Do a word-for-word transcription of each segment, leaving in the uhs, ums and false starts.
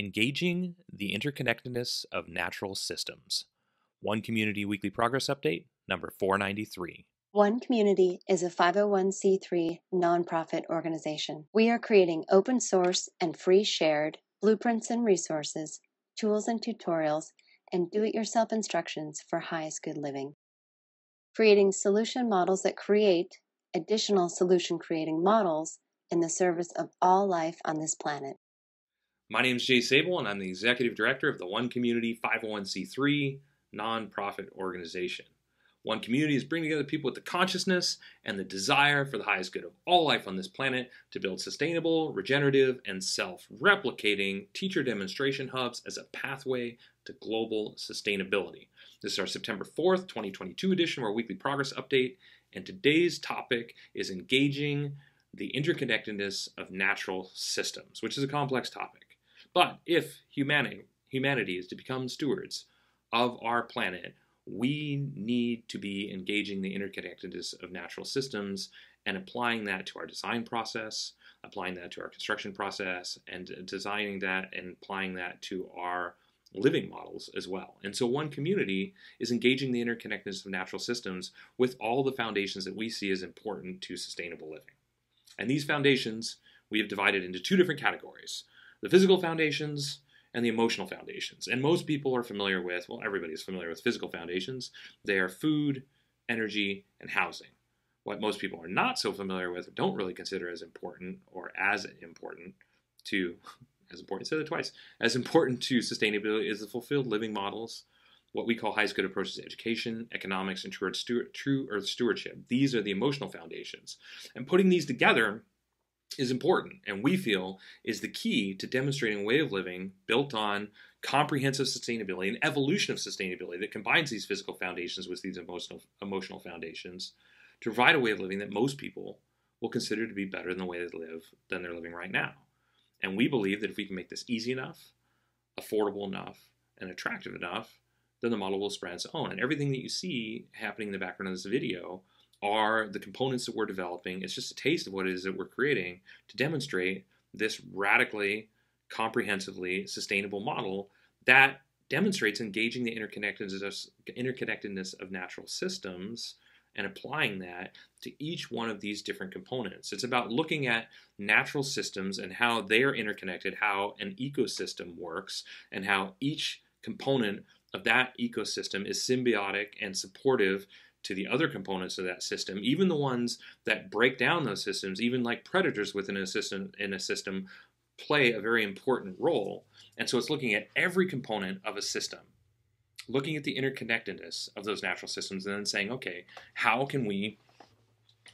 Engaging the Interconnectedness of Natural Systems. One Community Weekly Progress Update, number four ninety-three. One Community is a five oh one c three nonprofit organization. We are creating open source and free shared blueprints and resources, tools and tutorials, and do-it-yourself instructions for highest good living. Creating solution models that create additional solution-creating models in the service of all life on this planet. My name is Jay Sable, and I'm the Executive Director of the One Community five oh one c three nonprofit organization. One Community is bringing together people with the consciousness and the desire for the highest good of all life on this planet to build sustainable, regenerative, and self-replicating teacher demonstration hubs as a pathway to global sustainability. This is our September fourth, twenty twenty-two edition of our weekly progress update, and today's topic is engaging the interconnectedness of natural systems, which is a complex topic. But if humanity, humanity is to become stewards of our planet, we need to be engaging the interconnectedness of natural systems and applying that to our design process, applying that to our construction process, and designing that and applying that to our living models as well. And so One Community is engaging the interconnectedness of natural systems with all the foundations that we see as important to sustainable living. And these foundations we have divided into two different categories: the physical foundations and the emotional foundations. And most people are familiar with, well, everybody's familiar with physical foundations. They are food, energy, and housing. What most people are not so familiar with, don't really consider as important or as important to, as important, I said it twice, as important to sustainability is the fulfilled living models, what we call highest good approaches to education, economics, and true earth stewardship. These are the emotional foundations. And putting these together is important, and we feel is the key to demonstrating a way of living built on comprehensive sustainability, an evolution of sustainability that combines these physical foundations with these emotional, emotional foundations to provide a way of living that most people will consider to be better than the way they live, than they're living right now. And we believe that if we can make this easy enough, affordable enough, and attractive enough, then the model will spread on its own. And everything that you see happening in the background of this video are the components that we're developing. It's just a taste of what it is that we're creating to demonstrate this radically, comprehensively sustainable model that demonstrates engaging the interconnectedness, interconnectedness of natural systems and applying that to each one of these different components. It's about looking at natural systems and how they're interconnected, how an ecosystem works, and how each component of that ecosystem is symbiotic and supportive to the other components of that system, even the ones that break down those systems. Even like predators within a system, in a system play a very important role. And so it's looking at every component of a system, looking at the interconnectedness of those natural systems, and then saying, okay, how can we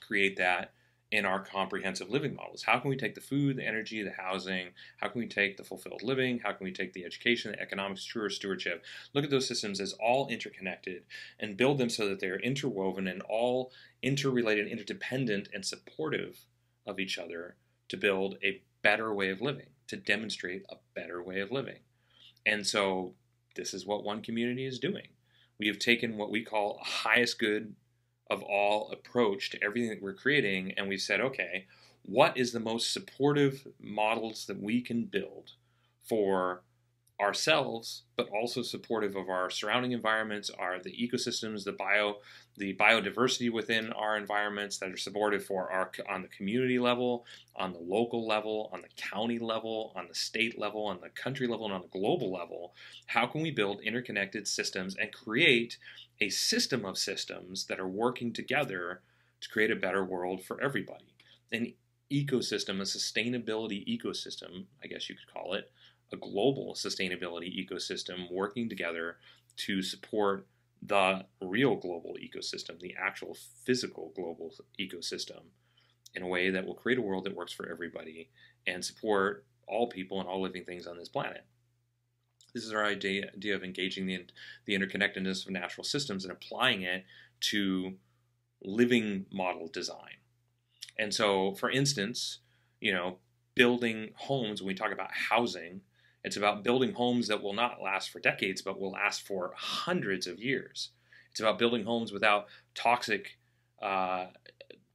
create that in our comprehensive living models? How can we take the food, the energy, the housing? How can we take the fulfilled living? How can we take the education, the economics, true stewardship? Look at those systems as all interconnected and build them so that they're interwoven and all interrelated, interdependent, and supportive of each other to build a better way of living, to demonstrate a better way of living. And so this is what One Community is doing. We have taken what we call a highest good of all approach to everything that we're creating, and we've said, okay, what is the most supportive models that we can build for ourselves, but also supportive of our surrounding environments, are the ecosystems, the bio, the biodiversity within our environments that are supportive for our, on the community level, on the local level, on the county level, on the state level, on the country level, and on the global level. How can we build interconnected systems and create a system of systems that are working together to create a better world for everybody? An ecosystem, a sustainability ecosystem, I guess you could call it, a global sustainability ecosystem working together to support the real global ecosystem, the actual physical global ecosystem, in a way that will create a world that works for everybody and support all people and all living things on this planet. This is our idea, idea of engaging the, the interconnectedness of natural systems and applying it to living model design. And so, for instance, you know, building homes, when we talk about housing, it's about building homes that will not last for decades, but will last for hundreds of years. It's about building homes without toxic uh,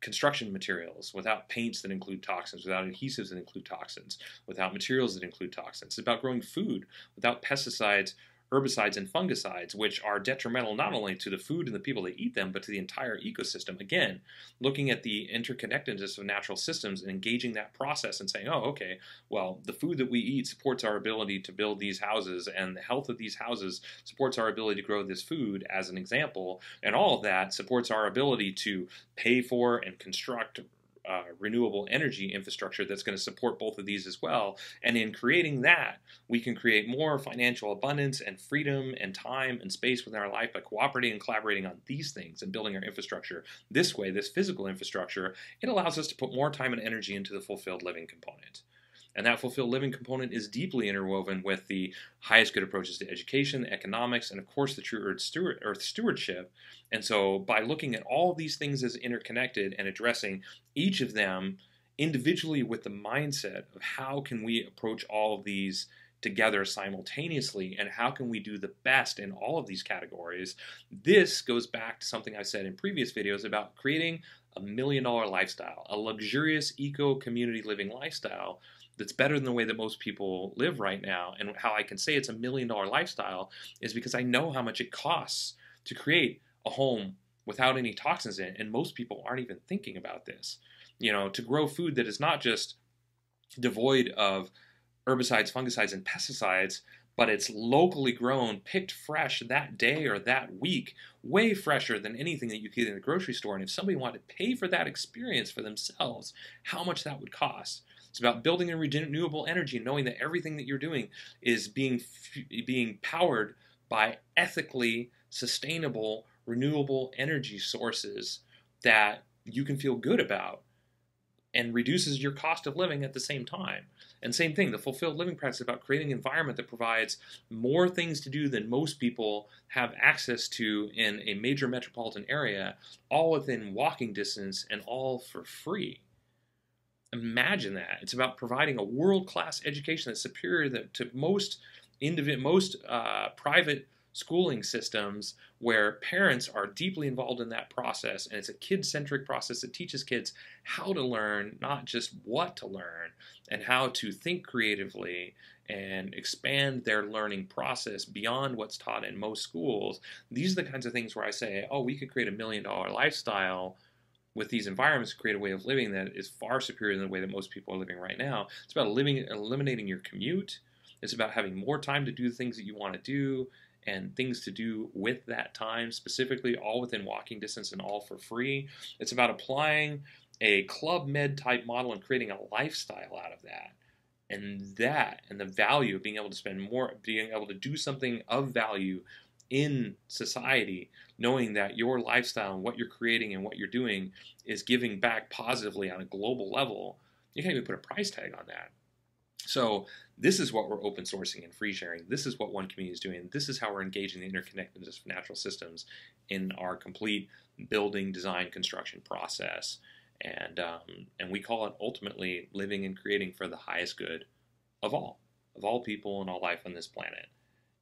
construction materials, without paints that include toxins, without adhesives that include toxins, without materials that include toxins. It's about growing food without pesticides, herbicides, and fungicides, which are detrimental not only to the food and the people that eat them, but to the entire ecosystem. Again, looking at the interconnectedness of natural systems and engaging that process and saying, oh, okay, well, the food that we eat supports our ability to build these houses, and the health of these houses supports our ability to grow this food, as an example, and all of that supports our ability to pay for and construct Uh, renewable energy infrastructure that's going to support both of these as well. And in creating that, we can create more financial abundance and freedom and time and space within our life by cooperating and collaborating on these things and building our infrastructure. This way, this physical infrastructure, it allows us to put more time and energy into the fulfilled living component. And that fulfilled living component is deeply interwoven with the highest good approaches to education, economics, and of course the true earth, steward, earth stewardship. And so by looking at all these things as interconnected and addressing each of them individually with the mindset of how can we approach all of these together simultaneously, and how can we do the best in all of these categories, this goes back to something I said in previous videos about creating a million dollar lifestyle, a luxurious eco community living lifestyle that's better than the way that most people live right now. And how I can say it's a million dollar lifestyle is because I know how much it costs to create a home without any toxins in it. And most people aren't even thinking about this. You know, to grow food that is not just devoid of herbicides, fungicides, and pesticides, but it's locally grown, picked fresh that day or that week, way fresher than anything that you get in the grocery store. And if somebody wanted to pay for that experience for themselves, how much that would cost. It's about building a renewable energy and knowing that everything that you're doing is being, being powered by ethically sustainable, renewable energy sources that you can feel good about, and reduces your cost of living at the same time. And same thing, the fulfilled living practice is about creating an environment that provides more things to do than most people have access to in a major metropolitan area, all within walking distance and all for free. Imagine that. It's about providing a world-class education that's superior to most, individ- most uh, private schooling systems, where parents are deeply involved in that process, and it's a kid-centric process that teaches kids how to learn, not just what to learn, and how to think creatively and expand their learning process beyond what's taught in most schools. These are the kinds of things where I say, oh, we could create a million-dollar lifestyle with these environments to create a way of living that is far superior than the way that most people are living right now. It's about living, eliminating your commute. It's about having more time to do the things that you want to do, and things to do with that time, specifically all within walking distance and all for free. It's about applying a Club Med type model and creating a lifestyle out of that. And that, and the value of being able to spend more, being able to do something of value in society, knowing that your lifestyle and what you're creating and what you're doing is giving back positively on a global level. You can't even put a price tag on that. So this is what we're open sourcing and free sharing. This is what One Community is doing. This is how we're engaging the interconnectedness of natural systems in our complete building, design, construction process. And, um, and we call it ultimately living and creating for the highest good of all, of all people and all life on this planet.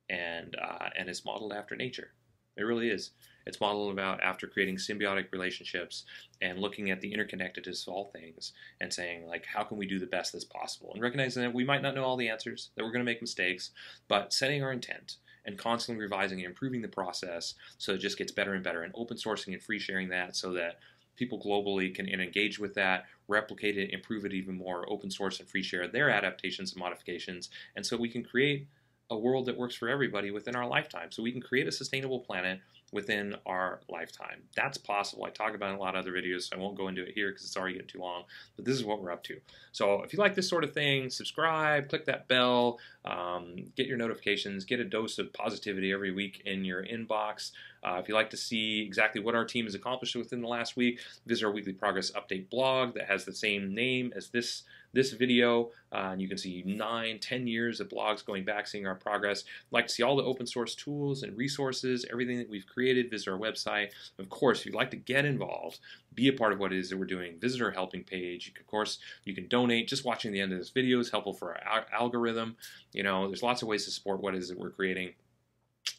And, uh, and it's modeled after nature. It really is. It's modeled about after creating symbiotic relationships and looking at the interconnectedness of all things and saying, like, how can we do the best that's possible? And recognizing that we might not know all the answers, that we're going to make mistakes, but setting our intent and constantly revising and improving the process so it just gets better and better, and open sourcing and free sharing that so that people globally can engage with that, replicate it, improve it even more, open source and free share their adaptations and modifications, and so we can create a world that works for everybody within our lifetime. So we can create a sustainable planet within our lifetime. That's possible. I talk about it in a lot of other videos, so I won't go into it here because it's already getting too long, but this is what we're up to. So if you like this sort of thing, subscribe, click that bell, um, get your notifications, get a dose of positivity every week in your inbox. Uh, if you'd like to see exactly what our team has accomplished within the last week, visit our weekly progress update blog that has the same name as this this video, uh, and you can see nine, ten years of blogs going back, seeing our progress. I'd like to see all the open source tools and resources, everything that we've created, visit our website. Of course, if you'd like to get involved, be a part of what it is that we're doing, visit our helping page. You can, of course, you can donate. Just watching the end of this video is helpful for our algorithm. You know, there's lots of ways to support what it is that we're creating.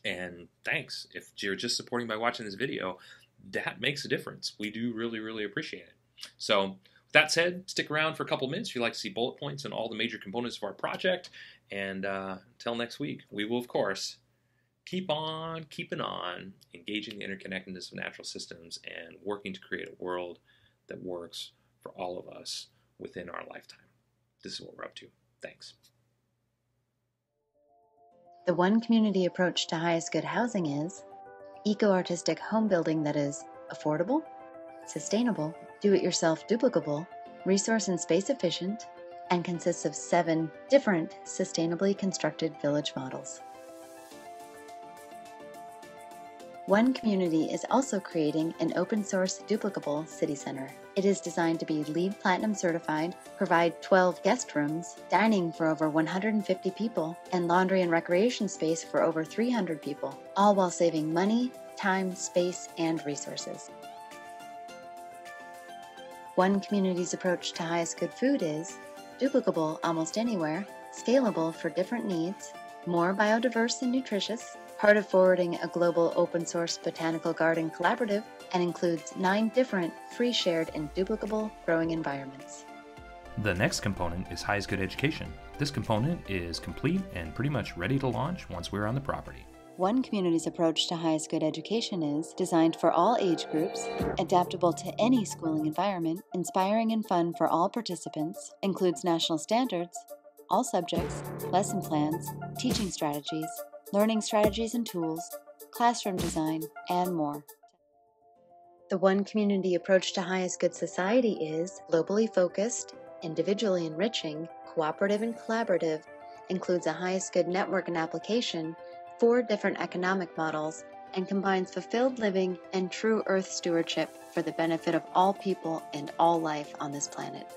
And thanks. If you're just supporting by watching this video, that makes a difference. We do really, really appreciate it. So with that said, stick around for a couple minutes if you'd like to see bullet points and all the major components of our project. And uh, until next week, we will, of course, keep on keeping on engaging the interconnectedness of natural systems and working to create a world that works for all of us within our lifetime. This is what we're up to. Thanks. The one community approach to highest good housing is eco-artistic home building that is affordable, sustainable, do-it-yourself duplicable, resource and space efficient, and consists of seven different sustainably constructed village models. One Community is also creating an open-source duplicable city center. It is designed to be LEED Platinum certified, provide twelve guest rooms, dining for over one hundred fifty people, and laundry and recreation space for over three hundred people, all while saving money, time, space, and resources. One Community's approach to highest good food is duplicable almost anywhere, scalable for different needs, more biodiverse and nutritious, part of forwarding a global open-source botanical garden collaborative, and includes nine different free, shared, and duplicable growing environments. The next component is Highest Good Education. This component is complete and pretty much ready to launch once we're on the property. One Community's approach to Highest Good Education is designed for all age groups, adaptable to any schooling environment, inspiring and fun for all participants, includes national standards, all subjects, lesson plans, teaching strategies, learning strategies and tools, classroom design, and more. The One Community approach to highest good society is globally focused, individually enriching, cooperative and collaborative, includes a highest good network and application, four different economic models, and combines fulfilled living and true earth stewardship for the benefit of all people and all life on this planet.